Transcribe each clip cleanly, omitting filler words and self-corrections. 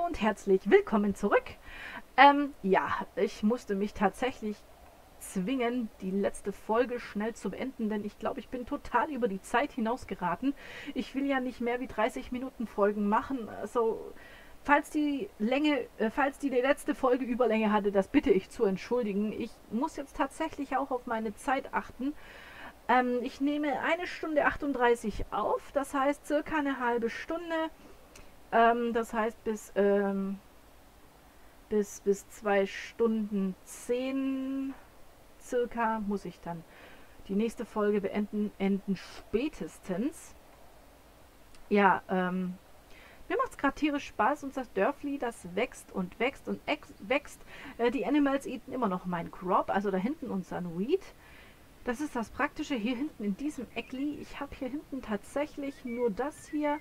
Hallo und herzlich willkommen zurück. Ja, ich musste mich tatsächlich zwingen, die letzte Folge schnell zu beenden, denn ich glaube, ich bin total über die Zeit hinausgeraten. Ich will ja nicht mehr wie 30 Minuten Folgen machen, also falls die letzte Folge Überlänge hatte, das bitte ich zu entschuldigen. Ich muss jetzt tatsächlich auch auf meine Zeit achten. Ich nehme 1 Stunde 38 auf, das heißt circa eine halbe Stunde. Das heißt, bis 2 Stunden 10 circa muss ich dann die nächste Folge beenden, spätestens. Ja, mir macht es gerade tierisch Spaß und das Dörfli, das wächst und wächst und wächst. Die Animals eaten immer noch mein Crop, also da hinten unseren Weed. Das ist das Praktische hier hinten in diesem Eckli. Ich habe hier hinten tatsächlich nur das hier.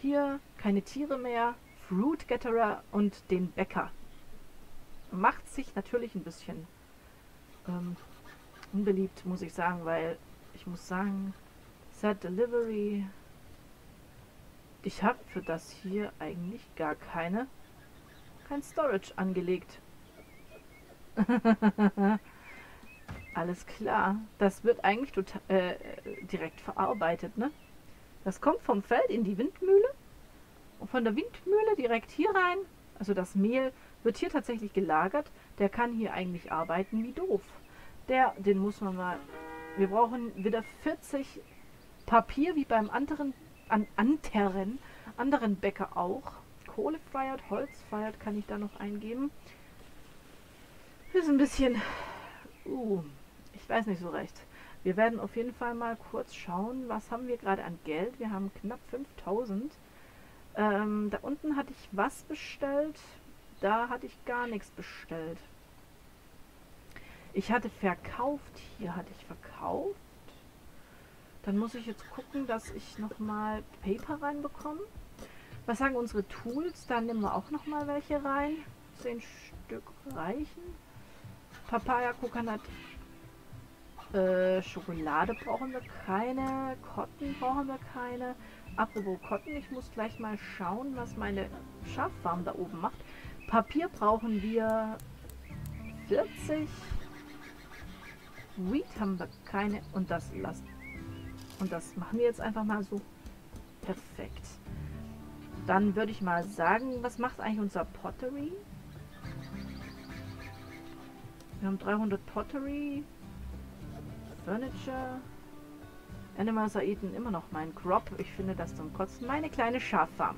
Hier keine Tiere mehr, Fruit Getterer und den Bäcker. Macht sich natürlich ein bisschen unbeliebt, muss ich sagen, weil ich muss sagen, Set Delivery, ich habe für das hier eigentlich gar kein Storage angelegt. Alles klar, das wird eigentlich total, direkt verarbeitet, ne? Das kommt vom Feld in die Windmühle und von der Windmühle direkt hier rein. Also das Mehl wird hier tatsächlich gelagert. Der kann hier eigentlich arbeiten wie doof. Den muss man mal... Wir brauchen wieder 40 Papier wie beim anderen Bäcker auch. Kohle-fired, Holz-fired kann ich da noch eingeben. Das ist ein bisschen... ich weiß nicht so recht. Wir werden auf jeden Fall mal kurz schauen, was haben wir gerade an Geld. Wir haben knapp 5000. Da unten hatte ich was bestellt. Da hatte ich gar nichts bestellt. Ich hatte verkauft. Hier hatte ich verkauft. Dann muss ich jetzt gucken, dass ich nochmal Paper reinbekomme. Was sagen unsere Tools? Da nehmen wir auch nochmal welche rein. 10 Stück reichen. Papaya, Coconut. Schokolade brauchen wir keine, Cotton brauchen wir keine. Apropos Cotton, ich muss gleich mal schauen, was meine Schaffarm da oben macht. Papier brauchen wir 40. Wheat haben wir keine und das lassen. Und das machen wir jetzt einfach mal so. Perfekt. Dann würde ich mal sagen, was macht eigentlich unser Pottery? Wir haben 300 Pottery. Furniture. Animals eaten immer noch mein Crop. Ich finde das zum Kotzen. Meine kleine Schaffarm.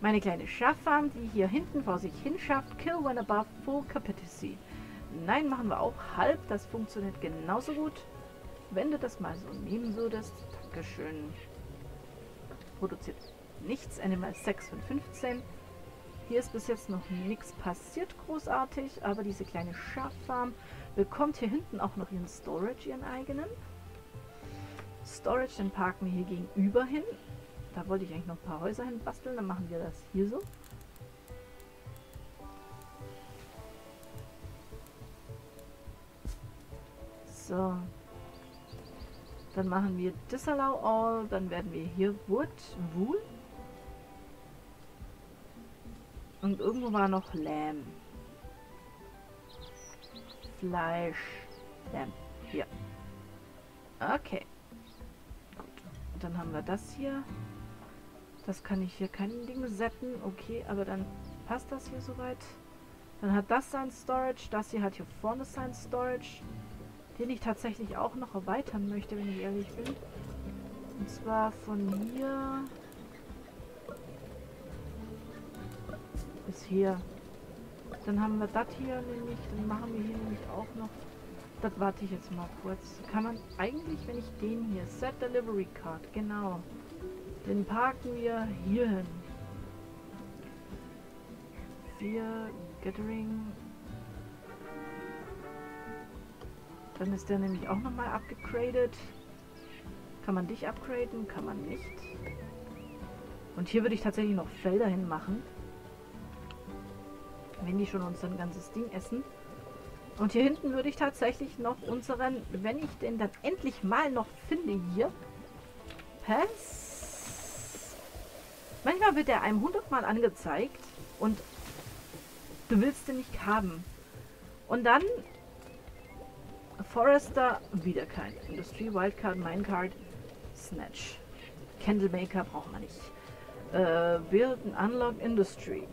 Meine kleine Schaffarm, die hier hinten vor sich hin schafft. Kill when above full capacity. Nein, machen wir auch halb. Das funktioniert genauso gut. Wenn du das mal so nehmen würdest. Dankeschön. Produziert nichts. Animals 6 von 15. Hier ist bis jetzt noch nichts passiert großartig, aber diese kleine Schaffarm bekommt hier hinten auch noch ihren Storage, ihren eigenen. Storage, den parken wir hier gegenüber hin. Da wollte ich eigentlich noch ein paar Häuser hin basteln, dann machen wir das hier so. So. Dann machen wir Disallow All, dann werden wir hier Wool. Und irgendwo war noch Lamm. Fleisch. Lamm. Hier. Okay. Gut. Und dann haben wir das hier. Das kann ich hier kein Ding setzen. Okay, aber dann passt das hier soweit. Dann hat das sein Storage. Das hier hat hier vorne sein Storage. Den ich tatsächlich auch noch erweitern möchte, wenn ich ehrlich bin. Und zwar von hier... hier. Dann haben wir das hier nämlich, dann machen wir hier nämlich auch noch, das warte ich jetzt mal kurz, kann man eigentlich, wenn ich den hier, Set Delivery Card, genau, den parken wir hier hin. 4 Gathering, dann ist der nämlich auch nochmal abgegradet, kann man dich upgraden, kann man nicht. Und hier würde ich tatsächlich noch Felder hin machen. Wenn die schon unser ganzes Ding essen. Und hier hinten würde ich tatsächlich noch unseren, wenn ich den dann endlich mal noch finde hier. Pass. Manchmal wird der einem 100-mal angezeigt. und du willst den nicht haben. Und dann Forrester, wieder kein Industrie, Wildcard, Minecart, Snatch. Candlemaker brauchen wir nicht. Build and Unlock Industry.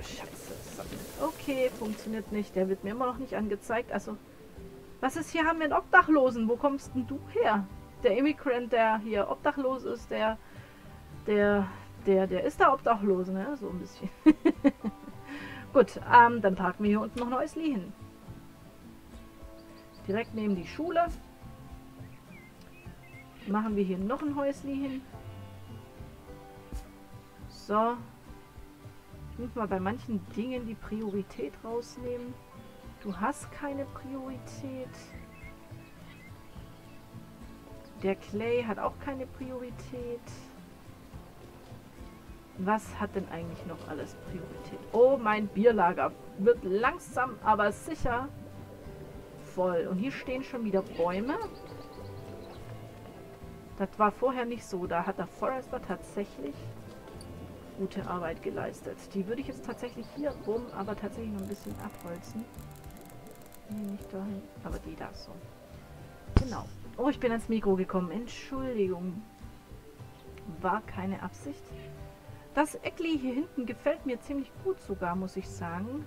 Scheiße. Okay, funktioniert nicht. Der wird mir immer noch nicht angezeigt. Also, was ist hier? Haben wir einen Obdachlosen? Wo kommst denn du her? Der Immigrant, der hier obdachlos ist, der ist da obdachlos, ne? So ein bisschen. Gut, dann parken wir hier unten noch neues Lee hin. Direkt neben die Schule. Machen wir hier noch ein Häusli hin. So. Ich muss mal bei manchen Dingen die Priorität rausnehmen. Du hast keine Priorität. Der Clay hat auch keine Priorität. Was hat denn eigentlich noch alles Priorität? Oh, mein Bierlager wird langsam, aber sicher voll. Und hier stehen schon wieder Bäume. Das war vorher nicht so. Da hat der Forester tatsächlich gute Arbeit geleistet. Die würde ich jetzt tatsächlich hier rum, aber tatsächlich noch ein bisschen abholzen. Nee, nicht dahin, aber die da so. Genau. Oh, ich bin ans Mikro gekommen. Entschuldigung. War keine Absicht. Das Eckli hier hinten gefällt mir ziemlich gut sogar, muss ich sagen.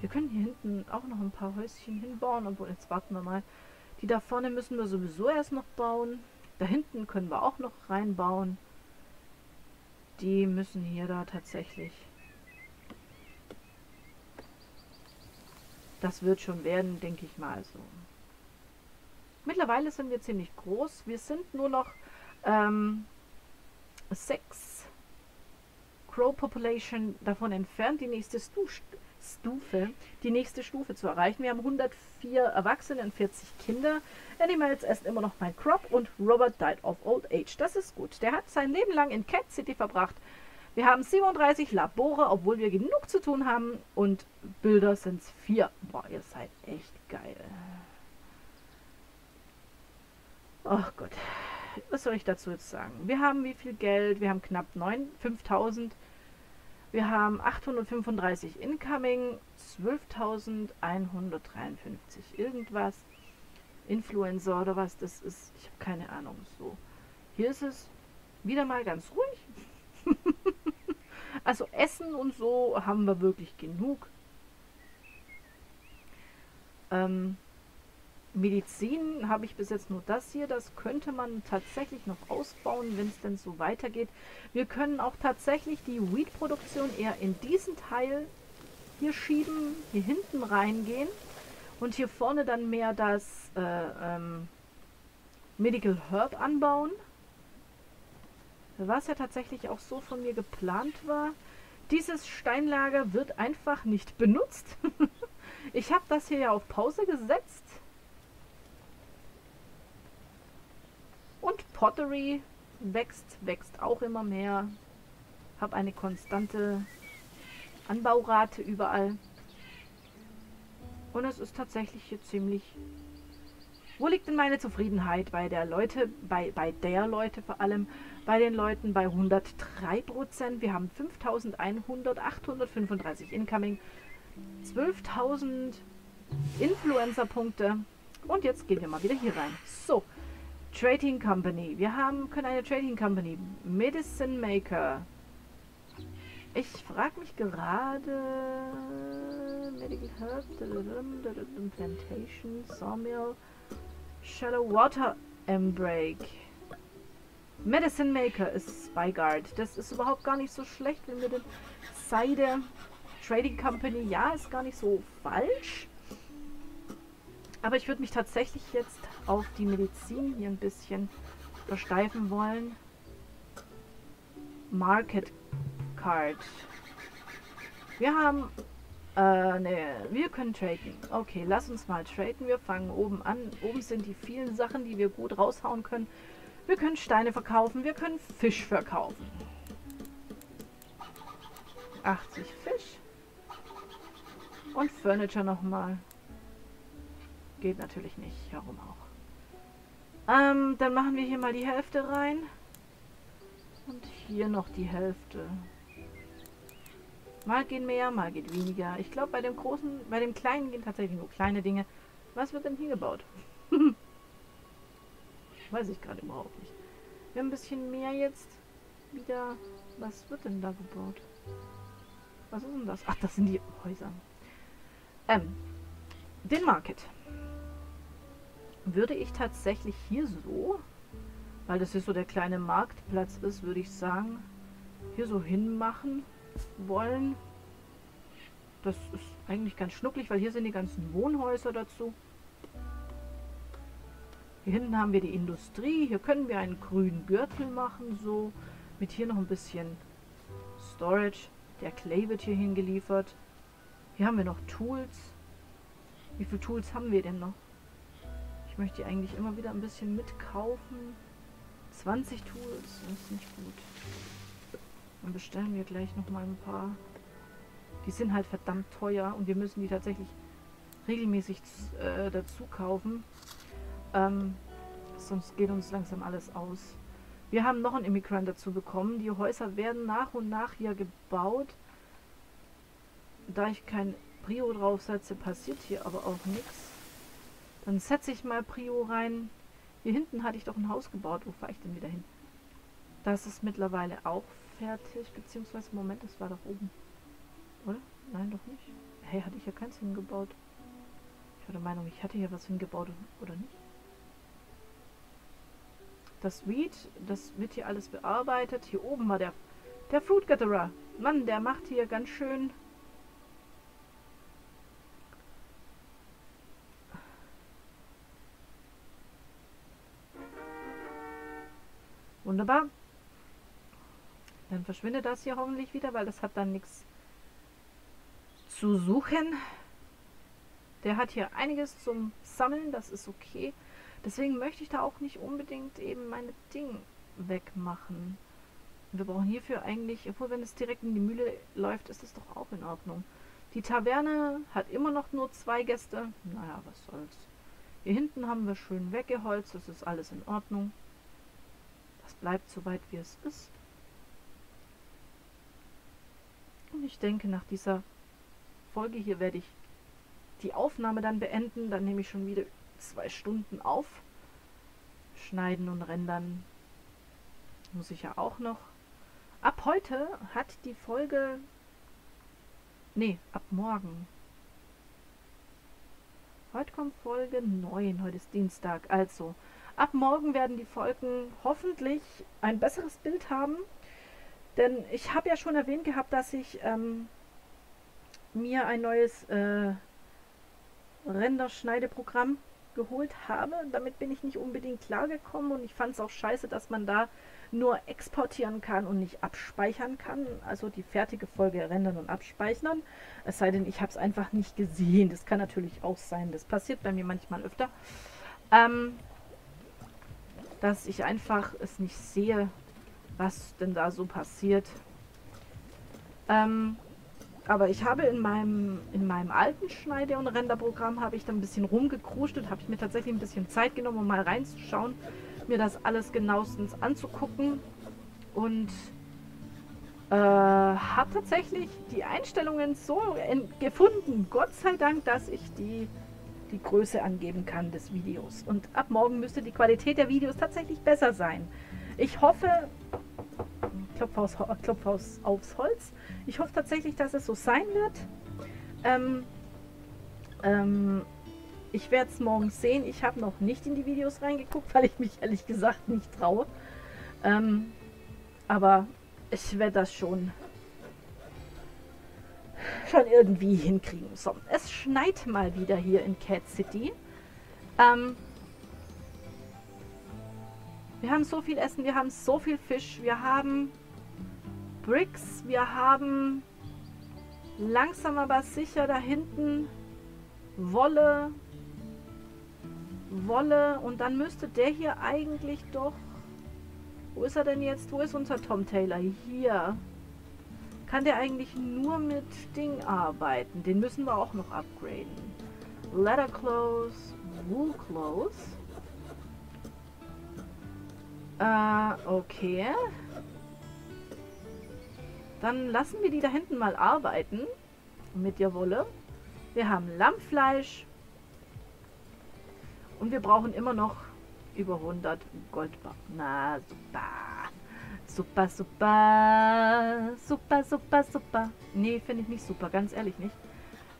Wir können hier hinten auch noch ein paar Häuschen hinbauen, obwohl jetzt warten wir mal. Die da vorne müssen wir sowieso erst noch bauen. Da hinten können wir auch noch reinbauen. Die müssen hier da tatsächlich. Das wird schon werden, denke ich mal so. Mittlerweile sind wir ziemlich groß. Wir sind nur noch 6 Crow Population davon entfernt, die nächste Stufe zu erreichen. Wir haben 104 Erwachsene und 40 Kinder. Animals essen immer noch mein Crop und Robert died of old age. Das ist gut. Der hat sein Leben lang in Cat City verbracht. Wir haben 37 Labore, obwohl wir genug zu tun haben. Und Bilder sind es 4. Boah, ihr seid echt geil. Ach Gott. Was soll ich dazu jetzt sagen? Wir haben wie viel Geld? Wir haben knapp 5.000. Wir haben 835 incoming, 12.153 irgendwas. Influencer oder was das ist, ich habe keine Ahnung. So, hier ist es wieder mal ganz ruhig. Also Essen und so haben wir wirklich genug. Medizin habe ich bis jetzt nur das hier. Das könnte man tatsächlich noch ausbauen, wenn es denn so weitergeht. Wir können auch tatsächlich die Weed-Produktion eher in diesen Teil hier schieben, hier hinten reingehen und hier vorne dann mehr das Medical Herb anbauen. Was ja tatsächlich auch so von mir geplant war. Dieses Steinlager wird einfach nicht benutzt. Ich habe das hier ja auf Pause gesetzt. Und Pottery wächst auch immer mehr. Habe eine konstante Anbaurate überall. Und es ist tatsächlich hier ziemlich... Wo liegt denn meine Zufriedenheit bei den Leuten bei 103%? Wir haben 5.100, 835 incoming, 12.000 Influencer-Punkte. Und jetzt gehen wir mal wieder hier rein. So. Trading Company. Wir können eine Trading Company. Medicine Maker. Ich frage mich gerade... Medical Herb, Plantation, Sawmill, Shallow Water Embrake. Medicine Maker ist Spyguard. Das ist überhaupt gar nicht so schlecht, wenn wir den Seide Trading Company... Ja, ist gar nicht so falsch. Aber ich würde mich tatsächlich jetzt auf die Medizin hier ein bisschen versteifen wollen. Market Card. Wir können traden. Okay, lass uns mal traden. Wir fangen oben an. Oben sind die vielen Sachen, die wir gut raushauen können. Wir können Steine verkaufen. Wir können Fisch verkaufen. 80 Fisch. Und Furniture nochmal. Geht natürlich nicht, warum auch. Dann machen wir hier mal die Hälfte rein. Und hier noch die Hälfte. Mal geht mehr, mal geht weniger. Ich glaube, bei dem Kleinen gehen tatsächlich nur kleine Dinge. Was wird denn hier gebaut? Weiß ich gerade überhaupt nicht. Wir haben ein bisschen mehr jetzt wieder. Was wird denn da gebaut? Was ist denn das? Ach, das sind die Häuser. Den Market. Würde ich tatsächlich hier so, weil das hier so der kleine Marktplatz ist, würde ich sagen, hier so hinmachen wollen. Das ist eigentlich ganz schnucklig, weil hier sind die ganzen Wohnhäuser dazu. Hier hinten haben wir die Industrie. Hier können wir einen grünen Gürtel machen, so. Mit hier noch ein bisschen Storage. Der Clay wird hier hingeliefert. Hier haben wir noch Tools. Wie viele Tools haben wir denn noch? Ich möchte die eigentlich immer wieder ein bisschen mitkaufen. 20 Tools, das ist nicht gut. Dann bestellen wir gleich nochmal ein paar. Die sind halt verdammt teuer und wir müssen die tatsächlich regelmäßig dazu kaufen. Sonst geht uns langsam alles aus. Wir haben noch einen Immigrant dazu bekommen. Die Häuser werden nach und nach hier gebaut. Da ich kein Prio draufsetze, passiert hier aber auch nichts. Dann setze ich mal Prio rein. Hier hinten hatte ich doch ein Haus gebaut. Wo fahre ich denn wieder hin? Das ist mittlerweile auch fertig. Beziehungsweise, Moment, das war doch oben. Oder? Nein, doch nicht. Hey, hatte ich ja keins hingebaut. Ich war der Meinung, ich hatte hier was hingebaut oder nicht. Das Weed, das wird hier alles bearbeitet. Hier oben war der Fruit Gatherer. Mann, der macht hier ganz schön... Wunderbar. Dann verschwindet das hier hoffentlich wieder, weil das hat dann nichts zu suchen. Der hat hier einiges zum Sammeln, das ist okay. Deswegen möchte ich da auch nicht unbedingt eben meine Dinge wegmachen. Wir brauchen hierfür eigentlich, obwohl wenn es direkt in die Mühle läuft, ist es doch auch in Ordnung. Die Taverne hat immer noch nur 2 Gäste. Naja, was soll's. Hier hinten haben wir schön weggeholzt, das ist alles in Ordnung. Das bleibt so weit, wie es ist. Und ich denke, nach dieser Folge hier werde ich die Aufnahme dann beenden. Dann nehme ich schon wieder 2 Stunden auf. Schneiden und rendern muss ich ja auch noch. Ab heute hat die Folge... Nee, ab morgen. Heute kommt Folge 9. Heute ist Dienstag. Also... Ab morgen werden die Folgen hoffentlich ein besseres Bild haben, denn ich habe ja schon erwähnt gehabt, dass ich mir ein neues Renderschneideprogramm geholt habe. Damit bin ich nicht unbedingt klargekommen und ich fand es auch scheiße, dass man da nur exportieren kann und nicht abspeichern kann. Also die fertige Folge rendern und abspeichern. Es sei denn, ich habe es einfach nicht gesehen. Das kann natürlich auch sein. Das passiert bei mir manchmal öfter. Dass ich einfach es nicht sehe, was denn da so passiert. Aber ich habe in meinem alten Schneide- und Renderprogramm habe ich dann ein bisschen rumgekruscht und habe ich mir tatsächlich ein bisschen Zeit genommen, um mal reinzuschauen, mir das alles genauestens anzugucken und habe tatsächlich die Einstellungen so gefunden, Gott sei Dank, dass ich die Größe angeben kann des Videos. Und ab morgen müsste die Qualität der Videos tatsächlich besser sein. Ich hoffe, Klopfhaus aufs Holz, ich hoffe tatsächlich, dass es so sein wird. Ich werde es morgen sehen. Ich habe noch nicht in die Videos reingeguckt, weil ich mich ehrlich gesagt nicht traue. Aber ich werde das schon irgendwie hinkriegen. So, es schneit mal wieder hier in Cat City. Wir haben so viel Essen, wir haben so viel Fisch, wir haben Bricks, wir haben langsam aber sicher da hinten Wolle und dann müsste der hier eigentlich doch... Wo ist er denn jetzt? Wo ist unser Tom Taylor? Hier. Kann der eigentlich nur mit Ding arbeiten? Den müssen wir auch noch upgraden. Leather Clothes, Wool Clothes. Okay. Dann lassen wir die da hinten mal arbeiten mit der Wolle. Wir haben Lammfleisch und wir brauchen immer noch über 100 Goldbar. Na, super. Super, super. Super, super, super. Nee, finde ich nicht super. Ganz ehrlich nicht.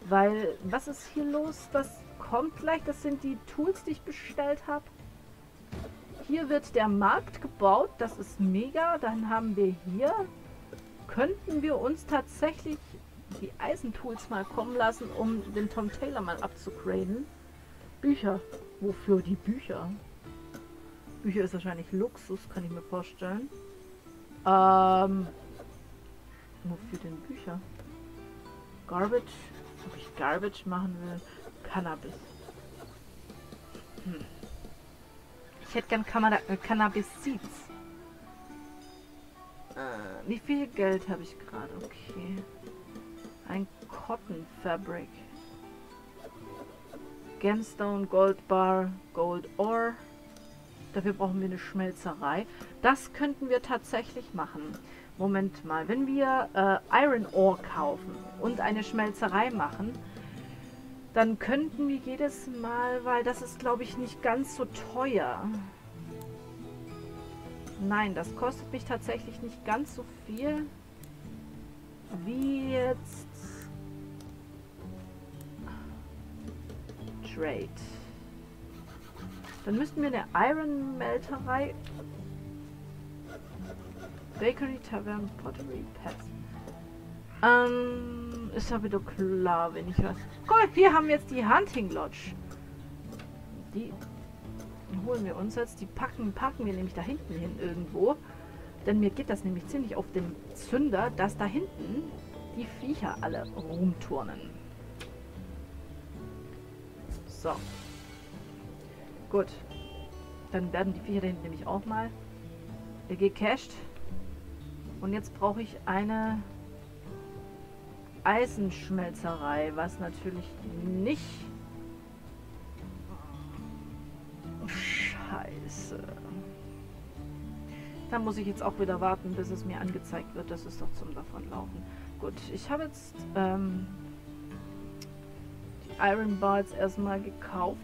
Weil, was ist hier los? Das kommt gleich. Das sind die Tools, die ich bestellt habe. Hier wird der Markt gebaut. Das ist mega. Dann haben wir hier... Könnten wir uns tatsächlich die Eisentools mal kommen lassen, um den Tom Taylor mal abzugraden? Bücher. Wofür die Bücher? Bücher ist wahrscheinlich Luxus, kann ich mir vorstellen. Wofür denn Bücher? Garbage? Ob ich Garbage machen will? Cannabis. Hm. Ich hätte gern Cannabis Seeds. Wie viel Geld habe ich gerade? Okay. Ein Cotton Fabric. Genstone, Gold Bar, Gold Ore. Dafür brauchen wir eine Schmelzerei. Das könnten wir tatsächlich machen. Moment mal, wenn wir Iron Ore kaufen und eine Schmelzerei machen, dann könnten wir jedes Mal, weil das ist, glaube ich, nicht ganz so teuer. Nein, das kostet mich tatsächlich nicht ganz so viel wie jetzt Trade. Dann müssten wir eine Iron-Melterei, Bakery, Tavern, Pottery, Pets. Ist aber doch klar, wenn ich was... Cool, hier haben wir jetzt die Hunting Lodge. Die holen wir uns jetzt. Die parken wir nämlich da hinten hin irgendwo. Denn mir geht das nämlich ziemlich auf den Zünder, dass da hinten die Viecher alle rumturnen. So. Gut. Dann werden die Viecher da hinten nämlich auch mal gecached. Und jetzt brauche ich eine Eisenschmelzerei, was natürlich nicht... Scheiße. Da muss ich jetzt auch wieder warten, bis es mir angezeigt wird. Das ist doch zum Davonlaufen. Gut, ich habe jetzt die Iron Bar jetzt erstmal gekauft.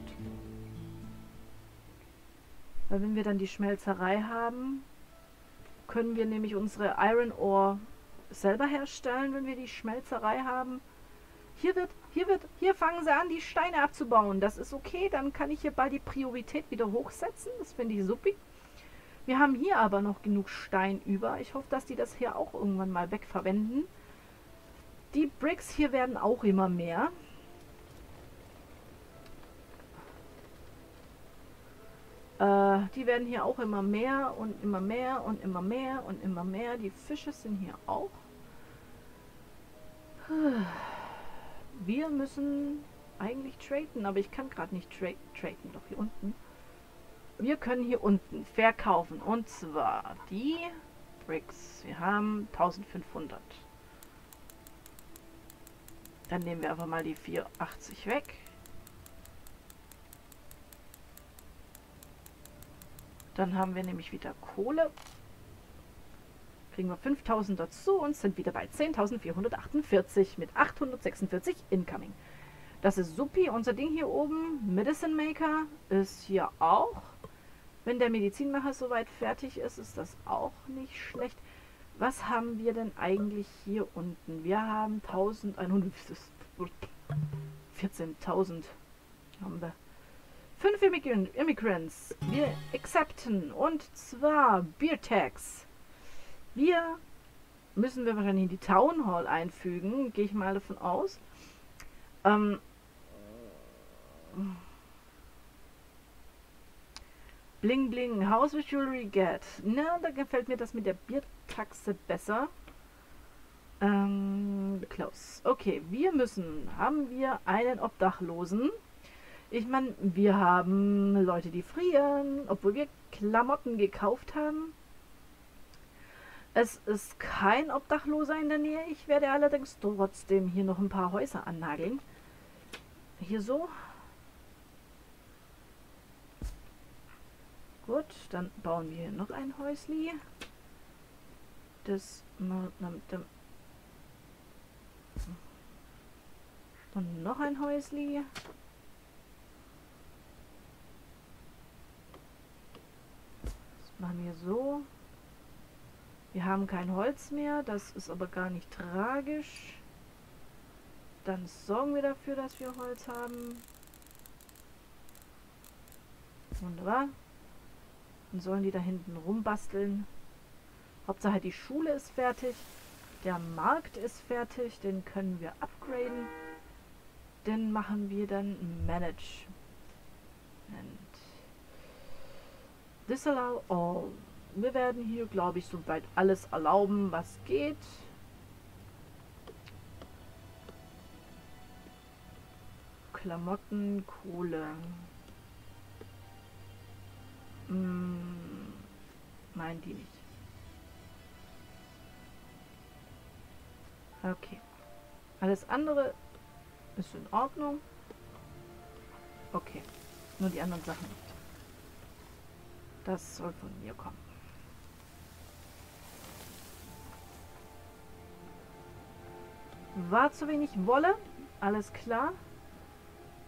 Weil wenn wir dann die Schmelzerei haben, können wir nämlich unsere Iron Ore selber herstellen, wenn wir die Schmelzerei haben. Hier fangen sie an, die Steine abzubauen. Das ist okay, dann kann ich hier bald die Priorität wieder hochsetzen. Das finde ich super. Wir haben hier aber noch genug Stein über. Ich hoffe, dass die das hier auch irgendwann mal wegverwenden. Die Bricks hier werden auch immer mehr. Die werden hier auch immer mehr und immer mehr und immer mehr und immer mehr. Die Fische sind hier auch. Wir müssen eigentlich traden, aber ich kann gerade nicht traden. Doch hier unten. Wir können hier unten verkaufen. Und zwar die Bricks. Wir haben 1500. Dann nehmen wir einfach mal die 480 weg. Dann haben wir nämlich wieder Kohle. Kriegen wir 5000 dazu und sind wieder bei 10.448 mit 846 incoming. Das ist supi. Unser Ding hier oben, Medicine Maker, ist hier auch. Wenn der Medizinmacher soweit fertig ist, ist das auch nicht schlecht. Was haben wir denn eigentlich hier unten? Wir haben 1100, 14.000 haben wir. 5 Immigrants. Wir accepten. Und zwar Beer Tax. Wir müssen wir wahrscheinlich in die Town Hall einfügen. Gehe ich mal davon aus. Bling bling. House with Jewelry Get. Na, da gefällt mir das mit der Biertaxe besser. Close. Okay, wir müssen. Haben wir einen Obdachlosen? Ich meine, wir haben Leute, die frieren, obwohl wir Klamotten gekauft haben. Es ist kein Obdachloser in der Nähe. Ich werde allerdings trotzdem hier noch ein paar Häuser annageln. Hier so. Gut, dann bauen wir hier noch ein Häusli. Das Und noch ein Häusli. Das machen wir so. Wir haben kein Holz mehr, das ist aber gar nicht tragisch. Dann sorgen wir dafür, dass wir Holz haben. Wunderbar. Dann sollen die da hinten rumbasteln. Hauptsache die Schule ist fertig. Der Markt ist fertig. Den können wir upgraden. Den machen wir dann Manage. And disallow all. Wir werden hier, glaube ich, soweit alles erlauben, was geht. Klamotten, Kohle. Nein, die nicht. Okay. Alles andere ist in Ordnung. Okay. Nur die anderen Sachen nicht. Das soll von mir kommen. War zu wenig Wolle. Alles klar.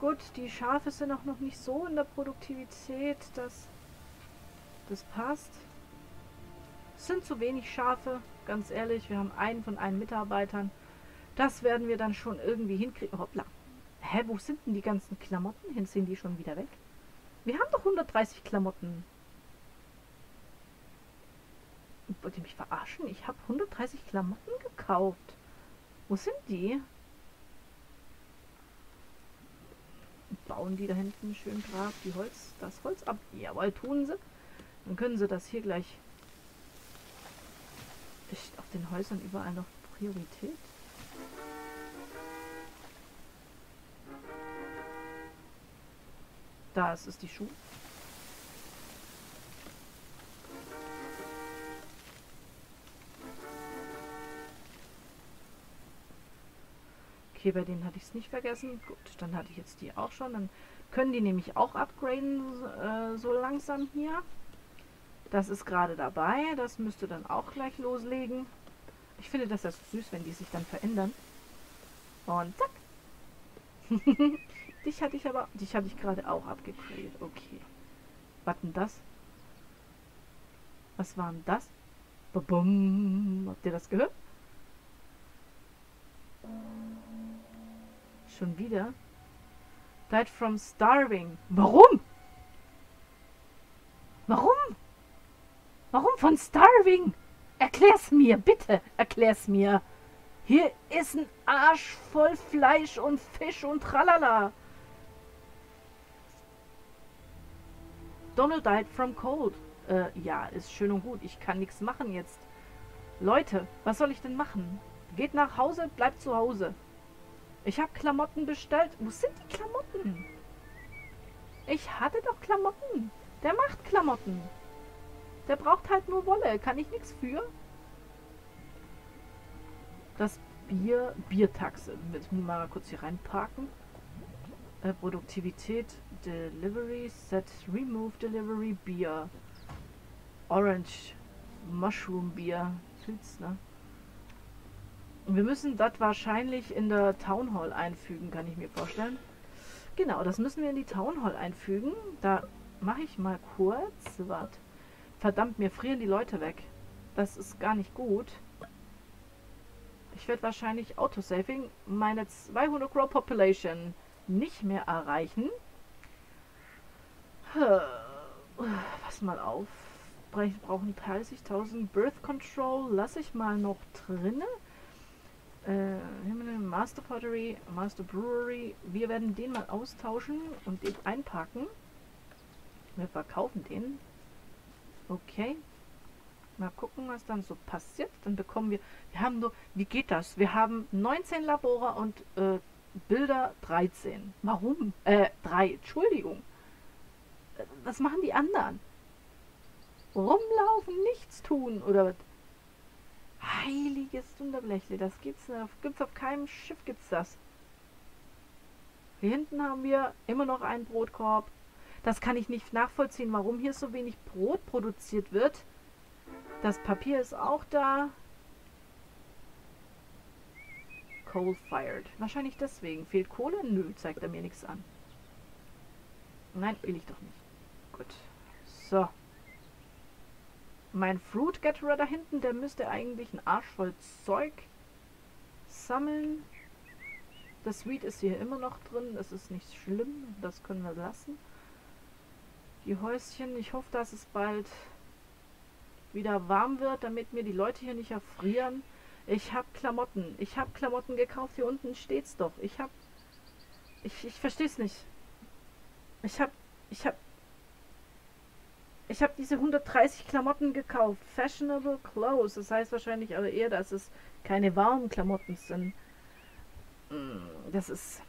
Gut, die Schafe sind auch noch nicht so in der Produktivität, dass das passt. Es sind zu wenig Schafe, ganz ehrlich. Wir haben einen von allen Mitarbeitern. Das werden wir dann schon irgendwie hinkriegen. Hoppla. Hä, wo sind denn die ganzen Klamotten hin? Sind die schon wieder weg? Wir haben doch 130 Klamotten. Wollt ihr mich verarschen? Ich habe 130 Klamotten gekauft. Wo sind die? Bauen die da hinten schön brav das Holz ab. Jawohl, tun sie. Dann können sie das hier gleich. Ist auf den Häusern überall noch Priorität? Das ist die Schule. Okay, bei denen hatte ich es nicht vergessen. Gut, dann hatte ich jetzt die auch schon. Dann können die nämlich auch upgraden, so langsam hier. Das ist gerade dabei. Das müsste dann auch gleich loslegen. Ich finde das ja süß, wenn die sich dann verändern. Und zack. Dich hatte ich gerade auch abgegradet. Okay. Was denn das? Was war denn das? Babum. Habt ihr das gehört? Schon wieder? Died from starving. Warum? Warum? Warum von starving? Erklär's mir, bitte. Erklär's mir. Hier ist ein Arsch voll Fleisch und Fisch und tralala. Donald died from cold. Ja, ist schön und gut. Ich kann nichts machen jetzt. Leute, was soll ich denn machen? Geht nach Hause, bleibt zu Hause. Ich habe Klamotten bestellt. Wo sind die Klamotten? Ich hatte doch Klamotten. Der macht Klamotten. Der braucht halt nur Wolle. Kann ich nichts für? Das Biertaxe. Jetzt mal kurz hier reinparken. Produktivität. Delivery. Set. Remove Delivery. Bier. Orange. Mushroom Bier. Süß, ne? Und wir müssen das wahrscheinlich in der Town Hall einfügen, kann ich mir vorstellen. Genau, das müssen wir in die Town Hall einfügen. Da mache ich mal kurz. Warte. Verdammt, mir frieren die Leute weg. Das ist gar nicht gut. Ich werde wahrscheinlich Autosaving meine 200 Grow Population nicht mehr erreichen. Pass mal auf. Wir brauchen 30.000. Birth Control lasse ich mal noch drinnen. Master Pottery, Master Brewery. Wir werden den mal austauschen und den einpacken. Wir verkaufen den. Okay. Mal gucken, was dann so passiert. Dann bekommen wir... Wir haben nur... Wie geht das? Wir haben 19 Labore und Bilder 13. Warum? 3. Entschuldigung. Was machen die anderen? Rumlaufen, nichts tun oder was? Heiliges Dunderblechli, das gibt's auf keinem Schiff, gibt's das. Hier hinten haben wir immer noch einen Brotkorb. Das kann ich nicht nachvollziehen, warum hier so wenig Brot produziert wird. Das Papier ist auch da. coal-fired. Wahrscheinlich deswegen. Fehlt Kohle? Nö, zeigt er mir nichts an. Nein, will ich doch nicht. Gut. So. Mein Fruit Gatherer da hinten, der müsste eigentlich einen Arsch voll Zeug sammeln. Das Weed ist hier immer noch drin. Das ist nicht schlimm. Das können wir lassen. Die Häuschen, ich hoffe, dass es bald wieder warm wird, damit mir die Leute hier nicht erfrieren. Ich habe Klamotten. Ich habe Klamotten gekauft. Hier unten steht's doch. Ich verstehe es nicht. Ich habe diese 130 Klamotten gekauft. Fashionable Clothes. Das heißt wahrscheinlich aber eher, dass es keine warmen Klamotten sind. Das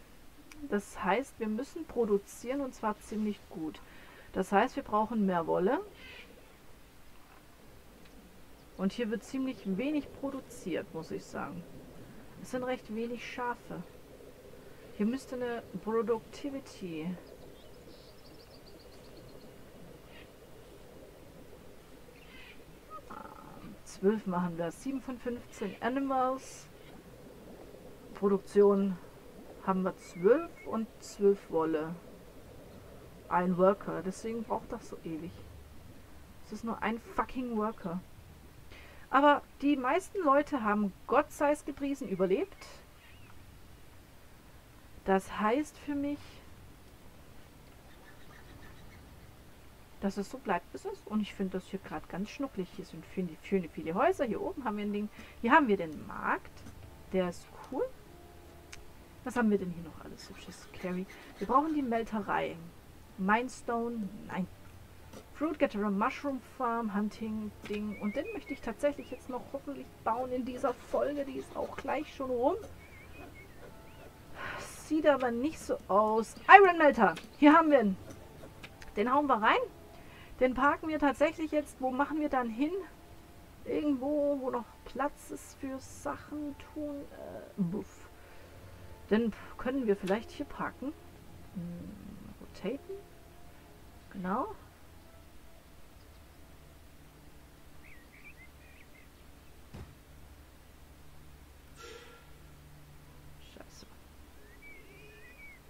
heißt, wir müssen produzieren und zwar ziemlich gut. Das heißt, wir brauchen mehr Wolle. Und hier wird ziemlich wenig produziert, muss ich sagen. Es sind recht wenig Schafe. Hier müsste eine Productivity. Ah, 12 machen wir. 7 von 15 Animals. Produktion haben wir 12 und 12 Wolle. Ein Worker. Deswegen braucht das so ewig. Es ist nur ein fucking Worker. Aber die meisten Leute haben, Gott sei es gepriesen, überlebt. Das heißt für mich, dass es so bleibt, bis es ist. Und ich finde das hier gerade ganz schnucklig. Hier sind viele Häuser. Hier oben haben wir ein Ding. Hier haben wir den Markt. Der ist cool. Was haben wir denn hier noch alles? Hübsches Carry. Wir brauchen die Melterei. Minestone, nein. Fruit Gatherer, Mushroom Farm, Hunting Ding. Und den möchte ich tatsächlich jetzt noch hoffentlich bauen in dieser Folge. Die ist auch gleich schon rum. Sieht aber nicht so aus. Iron Melter. Hier haben wir ihn. Den hauen wir rein. Den parken wir tatsächlich jetzt. Wo machen wir dann hin? Irgendwo, wo noch Platz ist für Sachen tun. Buff. Dann können wir vielleicht hier parken. Rotaten. Genau.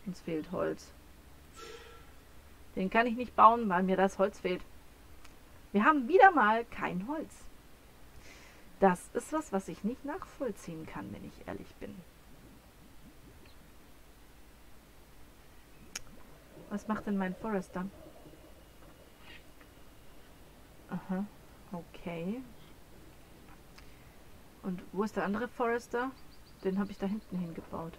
Uns fehlt Holz. Den kann ich nicht bauen, weil mir das Holz fehlt. Wir haben wieder mal kein Holz. Das ist was ich nicht nachvollziehen kann, wenn ich ehrlich bin. Was macht denn mein Forester? Aha, okay. Und wo ist der andere Forester? Den habe ich da hinten hingebaut.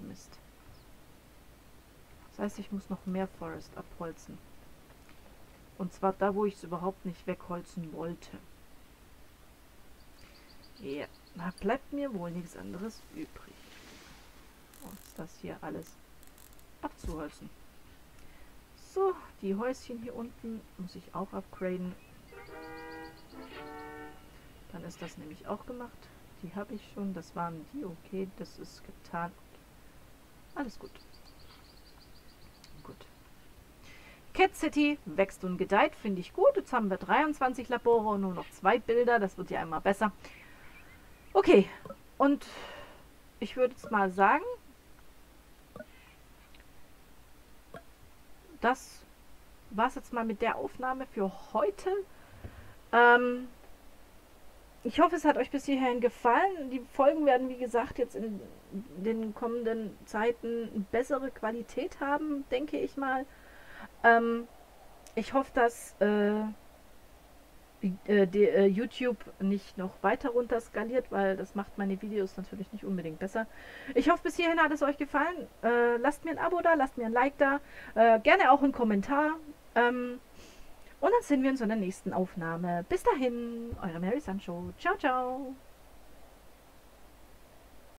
Mist. Das heißt, ich muss noch mehr Forest abholzen. Und zwar da, wo ich es überhaupt nicht wegholzen wollte. Ja, da bleibt mir wohl nichts anderes übrig. Und das hier alles abzuholzen. So, die Häuschen hier unten muss ich auch upgraden. Dann ist das nämlich auch gemacht. Die habe ich schon, das waren die, okay, das ist getan. Alles gut. Gut. Cat City wächst und gedeiht, finde ich gut. Jetzt haben wir 23 Labore und nur noch 2 Bilder. Das wird ja einmal besser. Okay. Und ich würde jetzt mal sagen, das war es jetzt mal mit der Aufnahme für heute. Ich hoffe, es hat euch bis hierhin gefallen. Die Folgen werden, wie gesagt, jetzt in den kommenden Zeiten bessere Qualität haben, denke ich mal. Ich hoffe, dass YouTube nicht noch weiter runter skaliert, weil das macht meine Videos natürlich nicht unbedingt besser. Ich hoffe, bis hierhin hat es euch gefallen. Lasst mir ein Abo da, lasst mir ein Like da, gerne auch einen Kommentar. Und dann sehen wir uns in der nächsten Aufnahme. Bis dahin, eure Mary Sancho. Ciao, ciao.